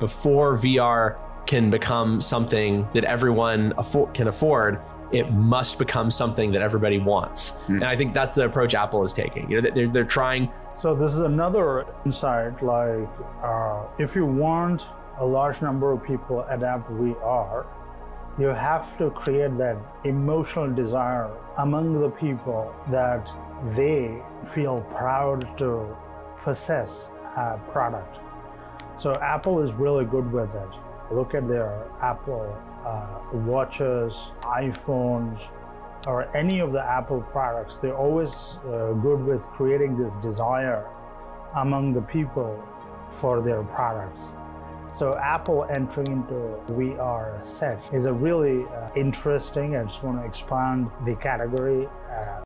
before VR can become something that everyone can afford, it must become something that everybody wants. Mm. And I think that's the approach Apple is taking. You know, they're trying. So this is another insight, like if you want a large number of people adapt VR, you have to create that emotional desire among the people that they feel proud to possess a product. So Apple is really good with it. Look at their Apple watches, iPhones, or any of the Apple products. They're always good with creating this desire among the people for their products. So Apple entering into VR sets is a really interesting, and it's going to expand the category.